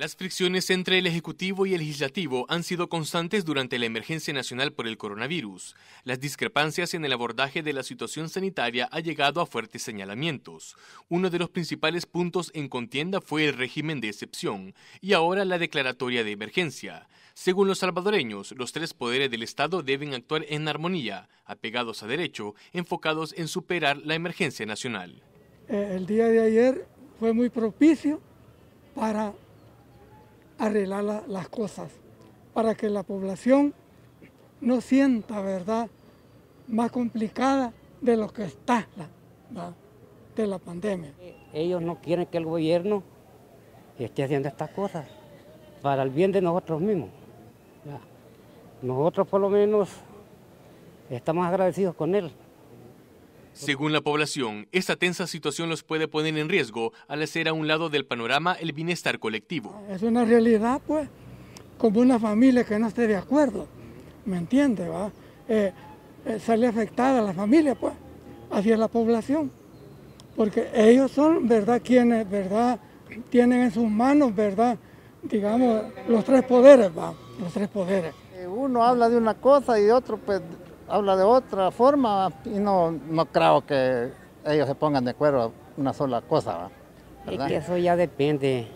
Las fricciones entre el Ejecutivo y el Legislativo han sido constantes durante la emergencia nacional por el coronavirus. Las discrepancias en el abordaje de la situación sanitaria ha llegado a fuertes señalamientos. Uno de los principales puntos en contienda fue el régimen de excepción y ahora la declaratoria de emergencia. Según los salvadoreños, los tres poderes del Estado deben actuar en armonía, apegados a derecho, enfocados en superar la emergencia nacional. El día de ayer fue muy propicio para arreglar las cosas, para que la población no sienta, ¿verdad?, más complicada de lo que está de la pandemia. Ellos no quieren que el gobierno esté haciendo estas cosas para el bien de nosotros mismos. Nosotros por lo menos estamos agradecidos con él. Según la población, esta tensa situación los puede poner en riesgo al hacer a un lado del panorama el bienestar colectivo. Es una realidad, pues, como una familia que no esté de acuerdo, ¿me entiende? Sale afectada la familia, pues, hacia la población, porque ellos son, ¿verdad?, quienes, ¿verdad?, tienen en sus manos, ¿verdad?, digamos, los tres poderes, los tres poderes. Uno habla de una cosa y otro, pues, habla de otra forma y no creo que ellos se pongan de acuerdo a una sola cosa, ¿verdad? Es que eso ya depende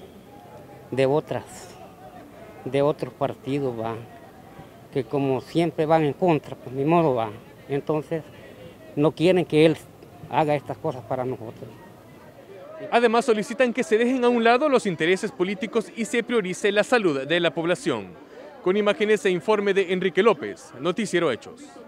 de otros partidos, ¿va? Que como siempre van en contra, pues ni modo, ¿va? Entonces no quieren que él haga estas cosas para nosotros. Además solicitan que se dejen a un lado los intereses políticos y se priorice la salud de la población. Con imágenes e informe de Enrique López, Noticiero Hechos.